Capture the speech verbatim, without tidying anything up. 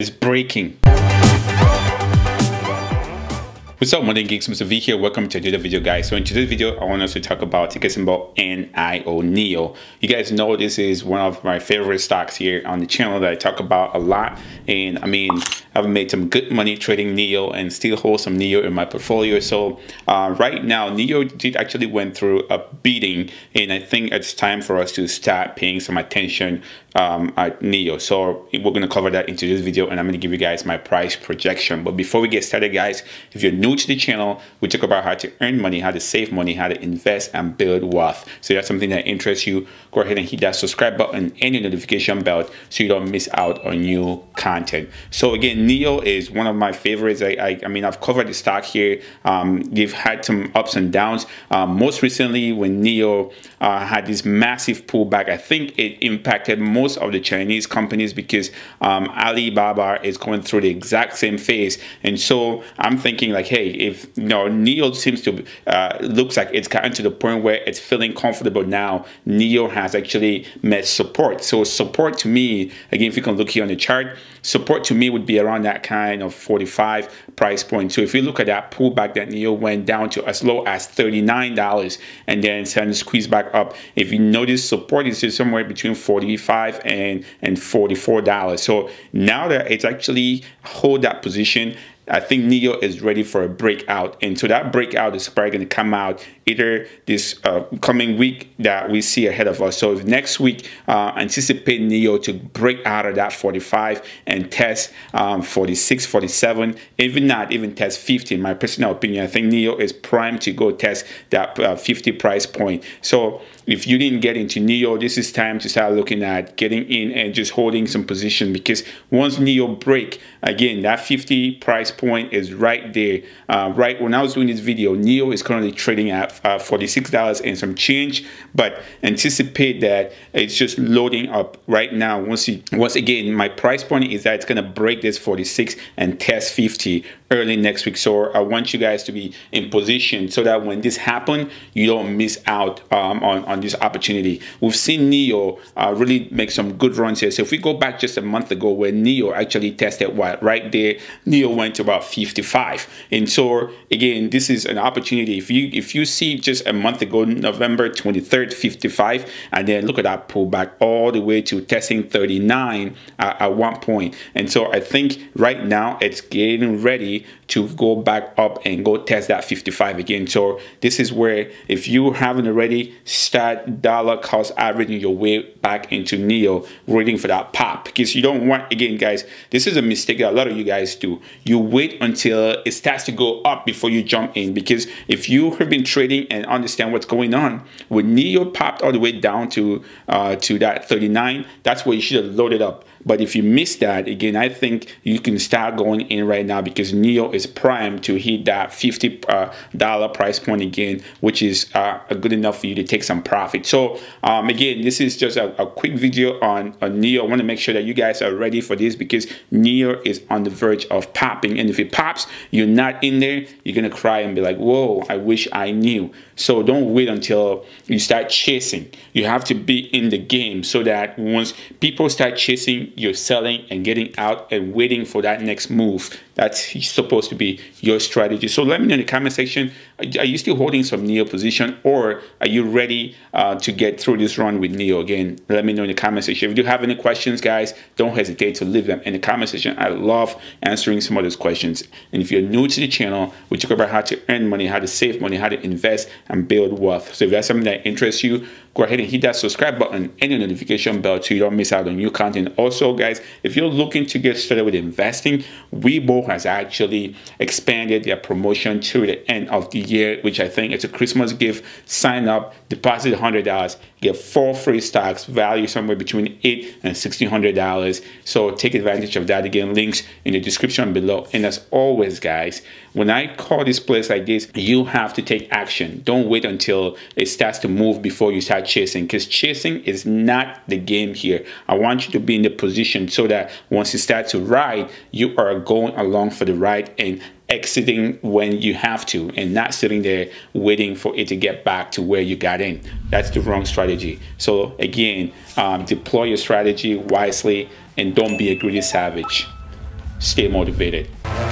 is breaking. What's up, Modern Geeks? Mister V here. Welcome to another video, guys. So in today's video, I want us to talk about ticker symbol N I O. You guys know this is one of my favorite stocks here on the channel that I talk about a lot. And I mean, I've made some good money trading N I O and still hold some N I O in my portfolio. So uh, right now, N I O did actually went through a beating, and I think it's time for us to start paying some attention um, at N I O. So we're going to cover that in today's video, and I'm going to give you guys my price projection. But before we get started, guys, if you're new to the channel, we talk about how to earn money, how to save money, how to invest and build wealth. So if that's something that interests you, go ahead and hit that subscribe button and your notification bell so you don't miss out on new content. So again, N I O is one of my favorites. I, I, I mean, I've covered the stock here. Um, they've had some ups and downs. Um, most recently, when N I O uh, had this massive pullback, I think it impacted most of the Chinese companies because um, Alibaba is going through the exact same phase. And so I'm thinking like, hey, if you know, N I O seems to uh, looks like it's gotten to the point where it's feeling comfortable now. N I O has actually met support. So support to me, again, if you can look here on the chart, support to me would be around that kind of forty-five price point. So if you look at that pullback that N I O went down to as low as thirty-nine dollars and then starting to squeeze back up. If you notice, support is just somewhere between forty-five and and forty-four dollars. So now that it's actually hold that position, I think N I O is ready for a breakout, and so that breakout is probably going to come out either this uh, coming week that we see ahead of us. So if next week, uh, anticipate N I O to break out of that forty-five and test um, forty-six, forty-seven, even not even test fifty. In my personal opinion, I think N I O is primed to go test that uh, fifty price point. So if you didn't get into N I O, this is time to start looking at getting in and just holding some position, because once N I O break, again, that fifty price point is right there. Uh, right when I was doing this video, N I O is currently trading at uh, forty-six dollars and some change, but anticipate that it's just loading up right now. Once you, once again, my price point is that it's going to break this forty-six and test fifty early next week. So I want you guys to be in position so that when this happens, you don't miss out um, on, on this opportunity. We've seen N I O uh, really make some good runs here. So if we go back just a month ago where N I O actually tested what? Right there, N I O went to about fifty-five. And so again, this is an opportunity. If you if you see just a month ago, November twenty-third, fifty-five, and then look at that pullback all the way to testing thirty-nine uh, at one point. And so I think right now it's getting ready to go back up and go test that fifty-five again. So this is where, if you haven't already, start dollar cost averaging your way back into N I O, waiting for that pop, because you don't want, again, guys, this is a mistake that a lot of you guys do. You wait until it starts to go up before you jump in, because if you have been trading and understand what's going on, when N I O popped all the way down to uh, to that thirty-nine, that's where you should have loaded up. But if you miss that, again, I think you can start going in right now, because N I O is primed to hit that fifty dollar price point again, which is uh, good enough for you to take some profit. So um, again, this is just a, a quick video on, on N I O. I want to make sure that you guys are ready for this, because N I O is on the verge of popping. And if it pops, you're not in there, you're going to cry and be like, whoa, I wish I knew. So don't wait until you start chasing. You have to be in the game, so that once people start chasing, you're selling and getting out and waiting for that next move. That's supposed to be your strategy. So let me know in the comment section, are you still holding some N I O position, or are you ready uh, to get through this run with N I O? Again, let me know in the comment section. If you do have any questions, guys, don't hesitate to leave them in the comment section. I love answering some of those questions. And if you're new to the channel, we talk about how to earn money, how to save money, how to invest and build wealth. So if that's something that interests you, go ahead and hit that subscribe button and your notification bell so you don't miss out on new content. Also, guys, if you're looking to get started with investing, Webull has actually expanded their promotion to the end of the year, which I think it's a Christmas gift. Sign up, deposit one hundred dollars, get four free stocks, value somewhere between eight and sixteen hundred dollars. So take advantage of that. Again, links in the description below. And as always, guys, when I call this place like this, you have to take action. Don't wait until it starts to move before you start chasing, because chasing is not the game here. I want you to be in the position so that once you start to ride, you are going along for the ride and exiting when you have to, and not sitting there waiting for it to get back to where you got in. That's the wrong strategy. So again, um, deploy your strategy wisely and don't be a greedy savage. Stay motivated.